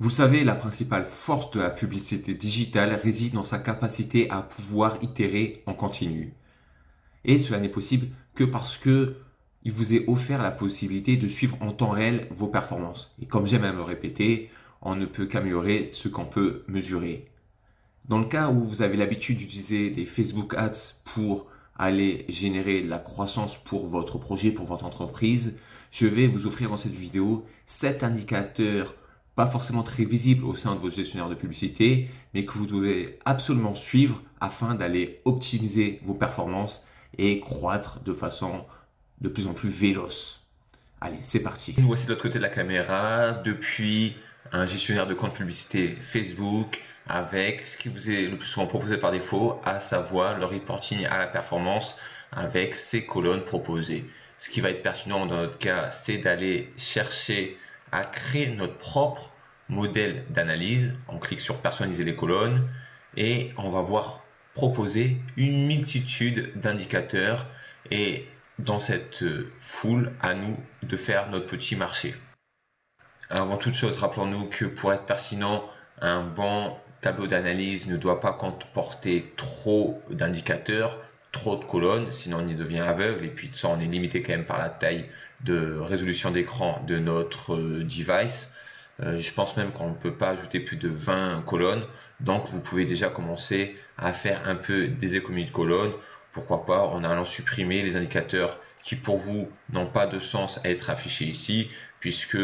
Vous savez, la principale force de la publicité digitale réside dans sa capacité à pouvoir itérer en continu. Et cela n'est possible que parce que il vous est offert la possibilité de suivre en temps réel vos performances. Et comme j'aime à me répéter, on ne peut qu'améliorer ce qu'on peut mesurer. Dans le cas où vous avez l'habitude d'utiliser les Facebook Ads pour aller générer de la croissance pour votre projet, pour votre entreprise, je vais vous offrir dans cette vidéo 7 indicateurs pas forcément très visibles au sein de votre gestionnaire de publicité, mais que vous devez absolument suivre afin d'aller optimiser vos performances et croître de façon de plus en plus véloce. Allez, c'est parti. Nous voici de l'autre côté de la caméra, depuis un gestionnaire de compte publicité Facebook, avec ce qui vous est le plus souvent proposé par défaut, à savoir le reporting à la performance avec ces colonnes proposées. Ce qui va être pertinent dans notre cas, c'est d'aller chercher à créer notre propre modèle d'analyse. On clique sur personnaliser les colonnes et on va voir proposer une multitude d'indicateurs et dans cette foule, à nous de faire notre petit marché. Avant toute chose, rappelons-nous que pour être pertinent, un bon tableau d'analyse ne doit pas comporter trop d'indicateurs, trop de colonnes, sinon on y devient aveugle et puis ça on est limité quand même par la taille de résolution d'écran de notre device. Je pense même qu'on ne peut pas ajouter plus de 20 colonnes, donc vous pouvez déjà commencer à faire un peu des économies de colonnes, pourquoi pas en allant supprimer les indicateurs qui pour vous n'ont pas de sens à être affichés ici, puisque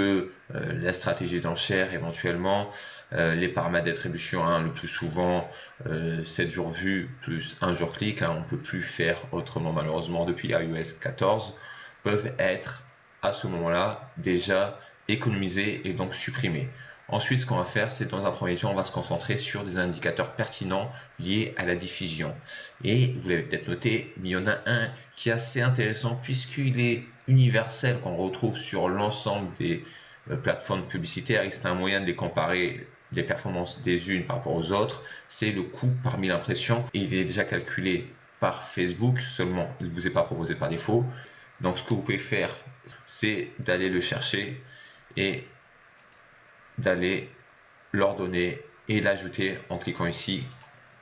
la stratégie d'enchère éventuellement, les paramètres d'attribution, le plus souvent 7 jours vus plus 1 jour clic, on ne peut plus faire autrement malheureusement depuis iOS 14, peuvent être à ce moment-là déjà économisés et donc supprimés. Ensuite, ce qu'on va faire, c'est dans un premier temps, on va se concentrer sur des indicateurs pertinents liés à la diffusion. Et vous l'avez peut-être noté, mais il y en a un qui est assez intéressant puisqu'il est universel, qu'on retrouve sur l'ensemble des plateformes publicitaires et c'est un moyen de les comparer les performances des unes par rapport aux autres. C'est le coût par 1000 impressions. Il est déjà calculé par Facebook, seulement il ne vous est pas proposé par défaut. Donc, ce que vous pouvez faire, c'est d'aller le chercher et d'aller l'ordonner et l'ajouter en cliquant ici.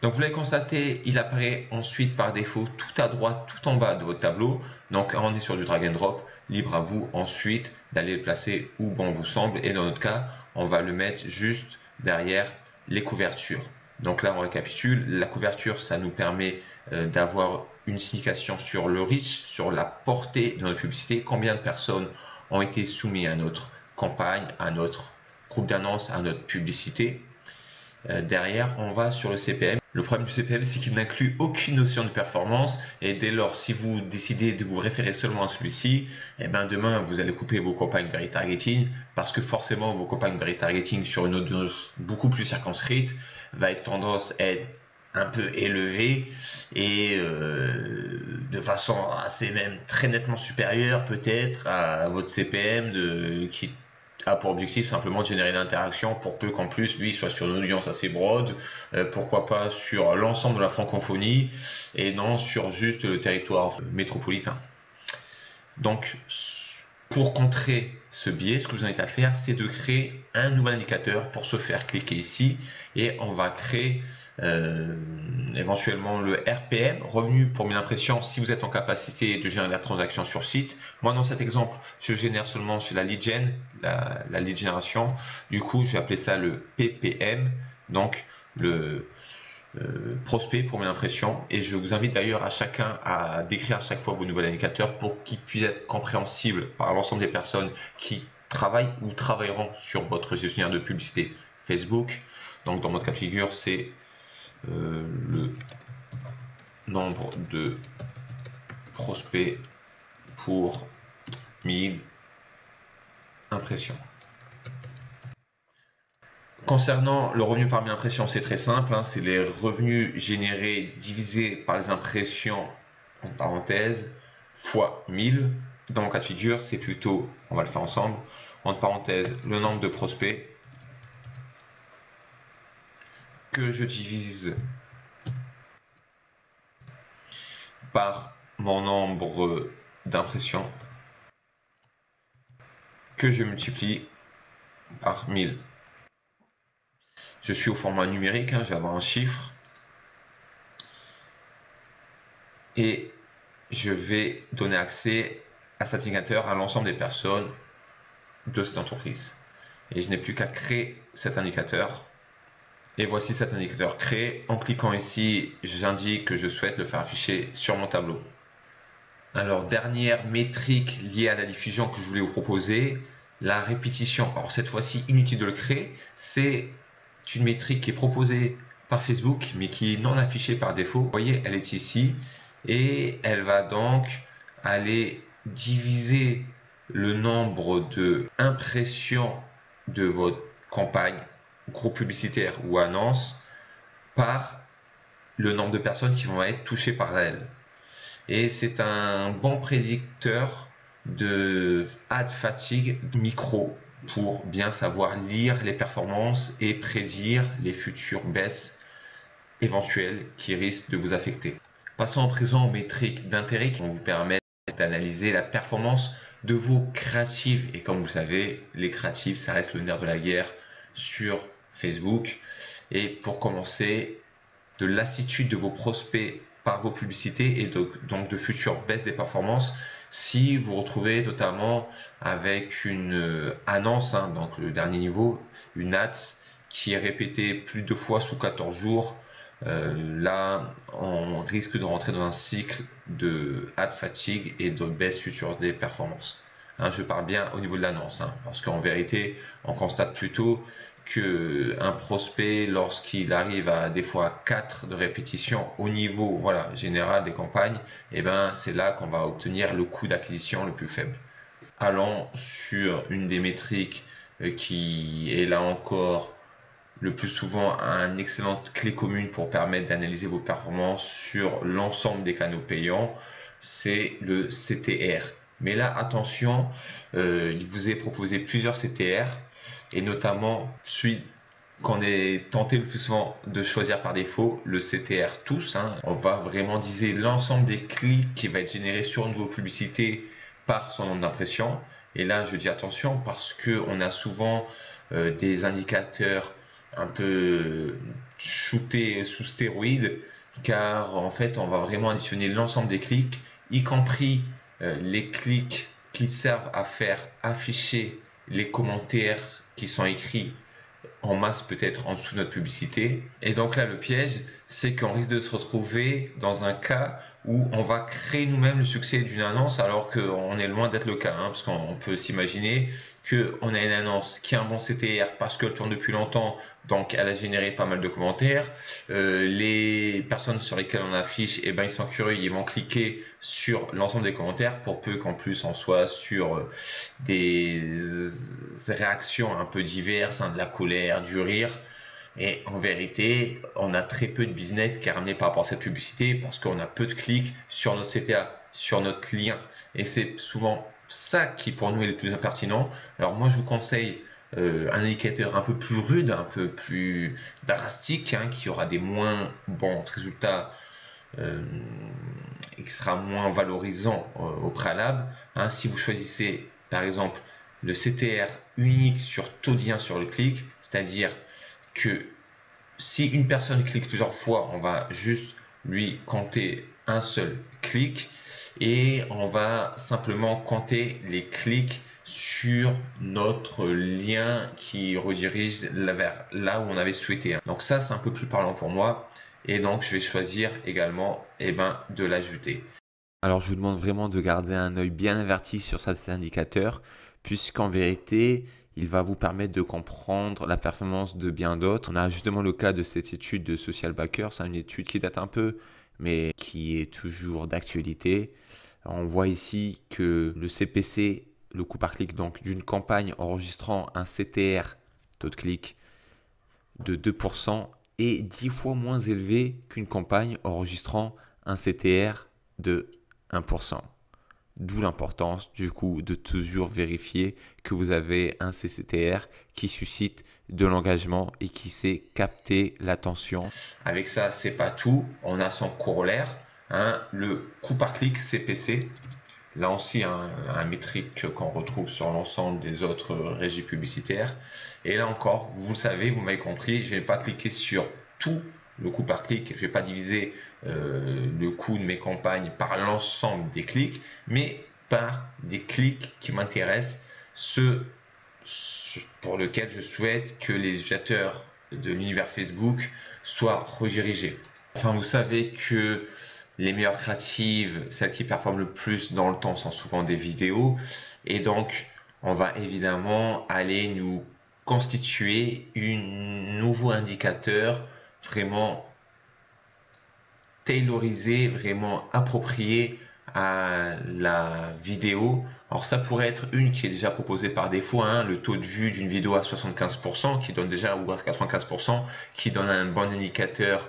Donc vous l'avez constaté, il apparaît ensuite par défaut tout à droite, tout en bas de votre tableau. Donc on est sur du drag and drop, libre à vous ensuite d'aller le placer où bon vous semble. Et dans notre cas, on va le mettre juste derrière les couvertures. Donc là on récapitule, la couverture ça nous permet d'avoir une signification sur le reach, sur la portée de notre publicité, combien de personnes ont été soumises à notre campagne, à notre groupe d'annonce, à notre publicité. Derrière, on va sur le CPM. Le problème du CPM, c'est qu'il n'inclut aucune notion de performance et dès lors, si vous décidez de vous référer seulement à celui-ci, eh ben demain, vous allez couper vos campagnes de retargeting parce que forcément, vos campagnes de retargeting sur une audience beaucoup plus circonscrite va être tendance à être un peu élevée et de façon assez même très nettement supérieure peut-être à votre CPM qui a pour objectif simplement de générer l'interaction pour peu qu'en plus lui soit sur une audience assez broad, pourquoi pas sur l'ensemble de la francophonie et non sur juste le territoire métropolitain. Donc pour contrer ce biais, ce que je vous invite à faire, c'est de créer un nouvel indicateur. Pour se faire, cliquer ici et on va créer éventuellement le RPM, revenu pour 1000 impressions, si vous êtes en capacité de générer la transaction sur site. Moi dans cet exemple, je génère seulement chez la lead gen, la lead génération, du coup je vais appeler ça le PPM, donc le prospect pour 1000 impressions. Et je vous invite d'ailleurs à chacun à décrire à chaque fois vos nouveaux indicateurs pour qu'ils puissent être compréhensibles par l'ensemble des personnes qui travaillent ou travailleront sur votre gestionnaire de publicité Facebook. Donc dans notre cas de figure, c'est le nombre de prospects pour 1000 impressions. Concernant le revenu par 1000 impressions, c'est très simple, c'est les revenus générés divisés par les impressions, en parenthèse, fois 1000. Dans mon cas de figure, c'est plutôt, on va le faire ensemble, entre parenthèses, le nombre de prospects que je divise par mon nombre d'impressions que je multiplie par 1000 Je suis au format numérique, hein, je vais avoir un chiffre. Et je vais donner accès à cet indicateur à l'ensemble des personnes de cette entreprise. Et je n'ai plus qu'à créer cet indicateur. Et voici cet indicateur créé. En cliquant ici, j'indique que je souhaite le faire afficher sur mon tableau. Alors, dernière métrique liée à la diffusion que je voulais vous proposer, la répétition. Alors, cette fois-ci, inutile de le créer. C'est une métrique qui est proposée par Facebook, mais qui est non affichée par défaut. Vous voyez, elle est ici. Et elle va donc aller diviser le nombre d'impressions de votre campagne, groupe publicitaire ou annonce, par le nombre de personnes qui vont être touchées par elle. Et c'est un bon prédicteur de ad fatigue micro pour bien savoir lire les performances et prédire les futures baisses éventuelles qui risquent de vous affecter. Passons à présent aux métriques d'intérêt qui vont vous permettre d'analyser la performance de vos créatives. Et comme vous savez, les créatives, ça reste le nerf de la guerre sur Facebook. Et pour commencer, de lassitude de vos prospects par vos publicités et donc de futures baisses des performances si vous retrouvez notamment avec une annonce, hein, donc le dernier niveau, une ads qui est répétée plus de fois sous 14 jours. Là, on risque de rentrer dans un cycle de ad fatigue et de baisse future des performances. Hein, je parle bien au niveau de l'annonce, hein, parce qu'en vérité, on constate plutôt qu'un prospect, lorsqu'il arrive à des fois 4 de répétition au niveau général des campagnes, eh ben, c'est là qu'on va obtenir le coût d'acquisition le plus faible. Allons sur une des métriques qui est là encore le plus souvent une excellente clé commune pour permettre d'analyser vos performances sur l'ensemble des canaux payants, c'est le CTR. Mais là, attention, il vous est proposé plusieurs CTR, et notamment celui qu'on est tenté le plus souvent de choisir par défaut, le CTR tous. Hein. On va vraiment diviser l'ensemble des clics qui va être généré sur une de vos publicités par son nombre d'impressions. Et là, je dis attention parce qu'on a souvent des indicateurs un peu shootés sous stéroïdes, car en fait, on va vraiment additionner l'ensemble des clics, y compris les clics qui servent à faire afficher les commentaires qui sont écrits en masse peut-être en dessous de notre publicité. Et donc là, le piège, c'est qu'on risque de se retrouver dans un cas où on va créer nous-mêmes le succès d'une annonce, alors qu'on est loin d'être le cas, hein, parce qu'on peut s'imaginer qu'on a une annonce qui a un bon CTR parce qu'elle tourne depuis longtemps, donc elle a généré pas mal de commentaires. Les personnes sur lesquelles on affiche, eh ben, ils sont curieux, ils vont cliquer sur l'ensemble des commentaires, pour peu qu'en plus on soit sur des réactions un peu diverses, hein, de la colère, du rire. Et en vérité, on a très peu de business qui est ramené par rapport à cette publicité parce qu'on a peu de clics sur notre CTA, sur notre lien. Et c'est souvent ça qui pour nous est le plus impertinent. Alors moi, je vous conseille un indicateur un peu plus rude, un peu plus drastique, hein, qui aura des moins bons résultats, qui sera moins valorisant au préalable. Hein, si vous choisissez par exemple le CTR unique sur taux de lien sur le clic, c'est-à-dire que si une personne clique plusieurs fois, on va juste lui compter un seul clic et on va simplement compter les clics sur notre lien qui redirige vers là où on avait souhaité. Donc ça, c'est un peu plus parlant pour moi et donc je vais choisir également de l'ajouter. Alors je vous demande vraiment de garder un œil bien averti sur cet indicateur puisqu'en vérité, il va vous permettre de comprendre la performance de bien d'autres. On a justement le cas de cette étude de Social Backer. C'est une étude qui date un peu, mais qui est toujours d'actualité. On voit ici que le CPC, le coût par clic, donc d'une campagne enregistrant un CTR, taux de clic, de 2%, est 10 fois moins élevé qu'une campagne enregistrant un CTR de 1%. D'où l'importance du coup de toujours vérifier que vous avez un CTR qui suscite de l'engagement et qui sait capter l'attention. Avec ça, c'est pas tout. On a son corollaire, hein, le coût par clic CPC. Là aussi, un métrique qu'on retrouve sur l'ensemble des autres régies publicitaires. Et là encore, vous le savez, vous m'avez compris, je n'ai pas cliqué sur tout le coût par clic. Je n'ai pas divisé le coût de mes campagnes par l'ensemble des clics, mais par des clics qui m'intéressent, ceux pour lesquels je souhaite que les utilisateurs de l'univers Facebook soient redirigés. Enfin, vous savez que les meilleures créatives, celles qui performent le plus dans le temps, sont souvent des vidéos. Et donc, on va évidemment aller nous constituer un nouveau indicateur vraiment tailorisé, vraiment approprié à la vidéo. Alors ça pourrait être une qui est déjà proposée par défaut, hein, le taux de vue d'une vidéo à 75%, qui donne déjà, ou à 95%, qui donne un bon indicateur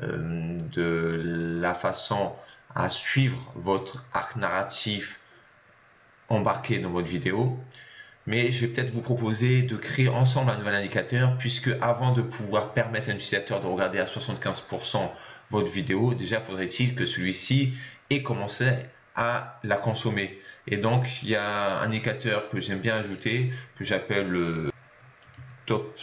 de la façon à suivre votre arc narratif embarqué dans votre vidéo. Mais je vais peut-être vous proposer de créer ensemble un nouvel indicateur, puisque avant de pouvoir permettre à un utilisateur de regarder à 75% votre vidéo, déjà faudrait-il que celui-ci ait commencé à la consommer. Et donc il y a un indicateur que j'aime bien ajouter, que j'appelle le top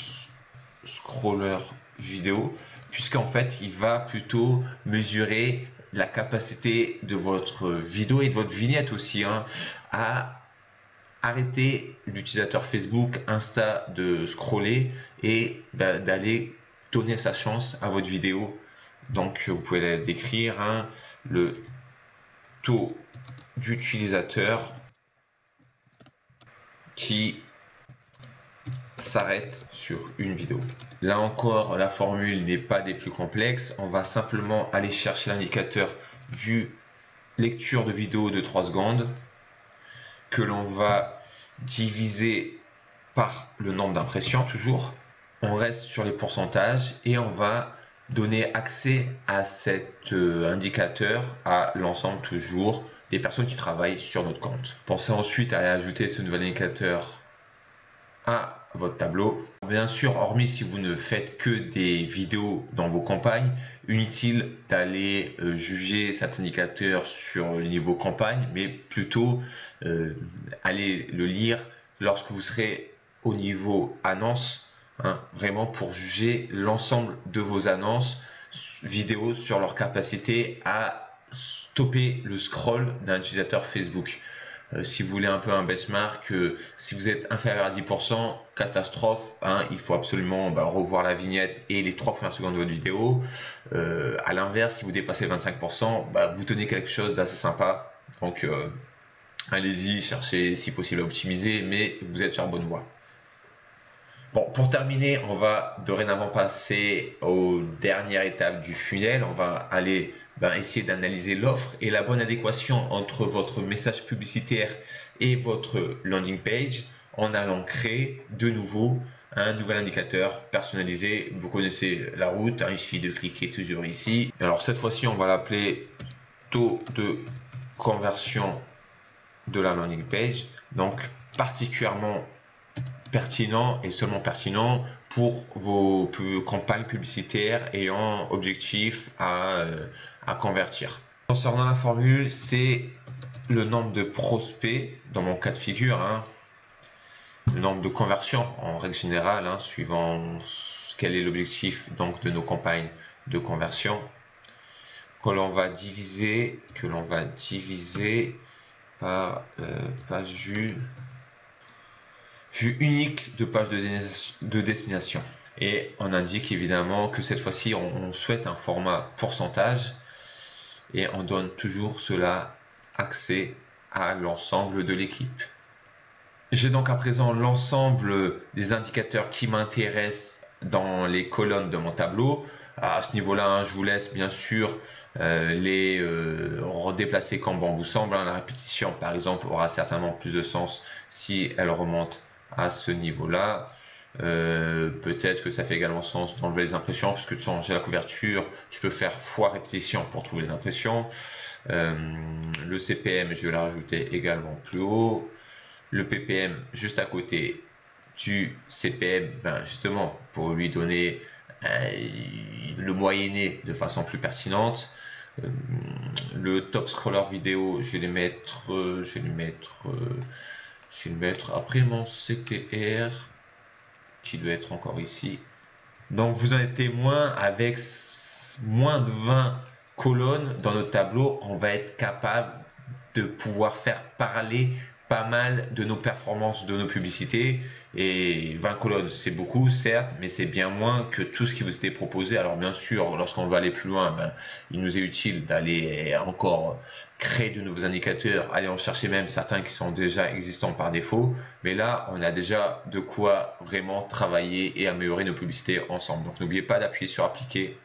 scroller vidéo, puisqu'en fait il va plutôt mesurer la capacité de votre vidéo et de votre vignette aussi, hein, à arrêter l'utilisateur Facebook, Insta de scroller et d'aller donner sa chance à votre vidéo. Donc vous pouvez la décrire, hein, le taux d'utilisateur qui s'arrête sur une vidéo. Là encore, la formule n'est pas des plus complexes. On va simplement aller chercher l'indicateur vue lecture de vidéo de 3 secondes que l'on va diviser par le nombre d'impressions toujours. On reste sur les pourcentages et on va donner accès à cet indicateur à l'ensemble toujours des personnes qui travaillent sur notre compte. Pensez ensuite à ajouter ce nouvel indicateur à votre tableau. Bien sûr, hormis si vous ne faites que des vidéos dans vos campagnes, inutile d'aller juger cet indicateur sur le niveau campagne, mais plutôt allez le lire lorsque vous serez au niveau annonce, hein, vraiment pour juger l'ensemble de vos annonces vidéo sur leur capacité à stopper le scroll d'un utilisateur Facebook. Si vous voulez un peu un benchmark, si vous êtes inférieur à 10%, catastrophe, hein, il faut absolument revoir la vignette et les 3 premières secondes de votre vidéo. À l'inverse, si vous dépassez 25%, vous tenez quelque chose d'assez sympa. Donc allez-y, cherchez si possible à optimiser, mais vous êtes sur la bonne voie. Bon, pour terminer, on va dorénavant passer aux dernières étapes du funnel. On va aller essayer d'analyser l'offre et la bonne adéquation entre votre message publicitaire et votre landing page en allant créer de nouveau un nouvel indicateur personnalisé. Vous connaissez la route, hein, il suffit de cliquer toujours ici. Alors cette fois-ci, on va l'appeler taux de conversion de la landing page, donc particulièrement pertinent et seulement pertinent pour vos campagnes publicitaires ayant objectif à convertir. Concernant la formule, c'est le nombre de prospects, dans mon cas de figure, hein, le nombre de conversions en règle générale, hein, suivant quel est l'objectif donc de nos campagnes de conversion, que l'on va diviser par page vue unique de page de destination. Et on indique évidemment que cette fois-ci, on souhaite un format pourcentage et on donne toujours cela accès à l'ensemble de l'équipe. J'ai donc à présent l'ensemble des indicateurs qui m'intéressent dans les colonnes de mon tableau. À ce niveau-là, hein, je vous laisse bien sûr les redéplacer comme bon vous semble. Hein. La répétition, par exemple, aura certainement plus de sens si elle remonte à ce niveau-là. Peut-être que ça fait également sens d'enlever les impressions, puisque de changer la couverture, je peux faire fois répétition pour trouver les impressions. Le CPM, je vais la rajouter également plus haut. Le PPM, juste à côté du CPM, justement, pour lui donner le moyenné de façon plus pertinente. Le top scroller vidéo, je vais le mettre après mon CTR qui doit être encore ici. Donc vous en êtes témoin, avec moins de 20 colonnes dans notre tableau, on va être capable de pouvoir faire parler pas mal de nos performances, de nos publicités. Et 20 colonnes, c'est beaucoup, certes, mais c'est bien moins que tout ce qui vous était proposé. Alors bien sûr, lorsqu'on veut aller plus loin, il nous est utile d'aller encore créer de nouveaux indicateurs, aller en chercher même certains qui sont déjà existants par défaut. Mais là, on a déjà de quoi vraiment travailler et améliorer nos publicités ensemble. Donc n'oubliez pas d'appuyer sur appliquer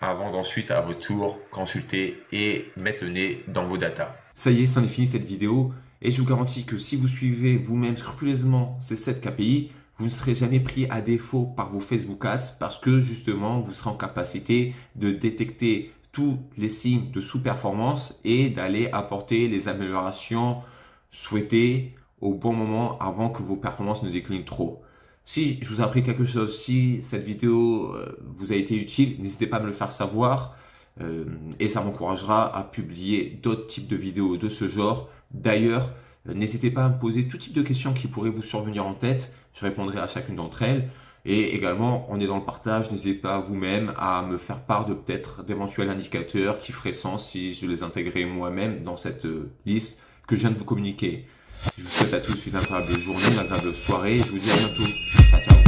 avant d'ensuite, à votre tour, consulter et mettre le nez dans vos datas. Ça y est, c'en est fini cette vidéo. Et je vous garantis que si vous suivez vous-même scrupuleusement ces 7 KPI, vous ne serez jamais pris à défaut par vos Facebook Ads parce que justement, vous serez en capacité de détecter tous les signes de sous-performance et d'aller apporter les améliorations souhaitées au bon moment avant que vos performances ne déclinent trop. Si je vous ai appris quelque chose, si cette vidéo vous a été utile, n'hésitez pas à me le faire savoir et ça m'encouragera à publier d'autres types de vidéos de ce genre. D'ailleurs, n'hésitez pas à me poser tout type de questions qui pourraient vous survenir en tête. Je répondrai à chacune d'entre elles. Et également, on est dans le partage. N'hésitez pas vous-même à me faire part de peut-être d'éventuels indicateurs qui feraient sens si je les intégrais moi-même dans cette liste que je viens de vous communiquer. Je vous souhaite à tous une agréable journée, une agréable soirée. Je vous dis à bientôt. Ciao, ciao.